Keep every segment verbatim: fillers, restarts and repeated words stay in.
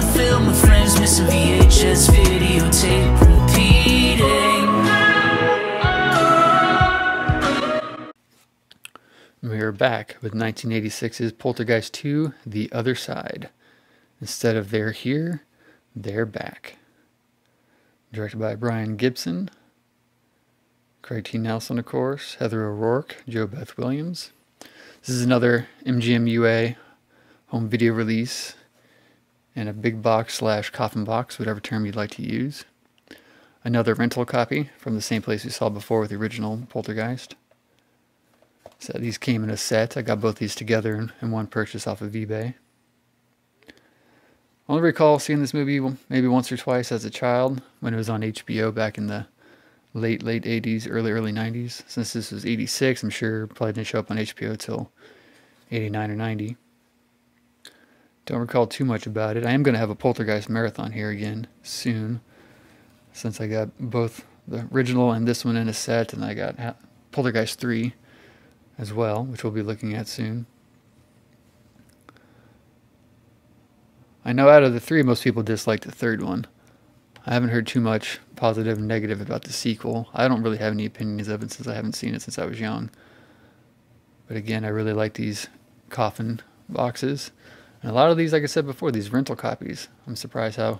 the film with friends, missing V H S videotape repeating. We are back with nineteen eighty-six's Poltergeist two, The Other Side. Instead of they're here, they're back. Directed by Brian Gibson, Craig T. Nelson, of course, Heather O'Rourke, Joe Beth Williams. This is another M G M U A home video release and a big box slash coffin box, whatever term you'd like to use. Another rental copy from the same place we saw before with the original Poltergeist. So these came in a set. I got both these together in one purchase off of eBay. I only recall seeing this movie maybe once or twice as a child when it was on H B O back in the late, late eighties, early, early nineties. Since this was eighty-six, I'm sure it probably didn't show up on H B O till eighty-nine or ninety. Don't recall too much about it. I am going to have a Poltergeist marathon here again soon, since I got both the original and this one in a set, and I got Poltergeist three as well, which we'll be looking at soon. I know out of the three, most people dislike the third one. I haven't heard too much positive and negative about the sequel. I don't really have any opinions of it since I haven't seen it since I was young. But again, I really like these coffin boxes. And a lot of these, like I said before, these rental copies. I'm surprised how,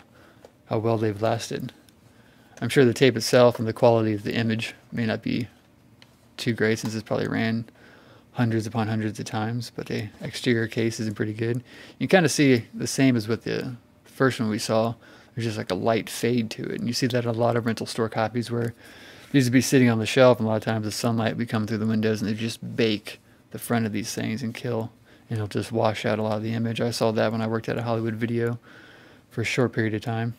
how well they've lasted. I'm sure the tape itself and the quality of the image may not be too great, since it's probably ran hundreds upon hundreds of times, but the exterior case isn't pretty good. You kind of see the same as with the first one we saw. There's just like a light fade to it, and you see that in a lot of rental store copies where these would be sitting on the shelf, and a lot of times the sunlight would come through the windows, and they just bake the front of these things and kill, and it'll just wash out a lot of the image. I saw that when I worked at a Hollywood video for a short period of time.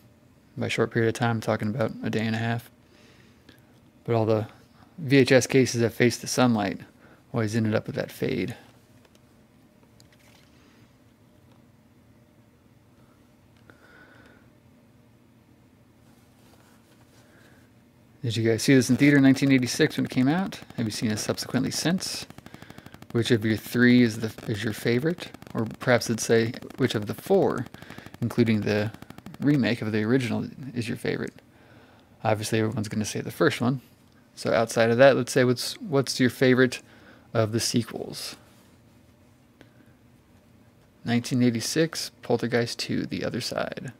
By short period of time, I'm talking about a day and a half. But all the V H S cases that face the sunlight always ended up with that fade. Did you guys see this in theater in nineteen eighty-six when it came out? Have you seen it subsequently since? Which of your three is the is your favorite? Or perhaps it'd say which of the four, including the remake of the original, is your favorite? Obviously everyone's going to say the first one. So outside of that, let's say what's what's your favorite of the sequels. nineteen eighty-six, Poltergeist two, The Other Side.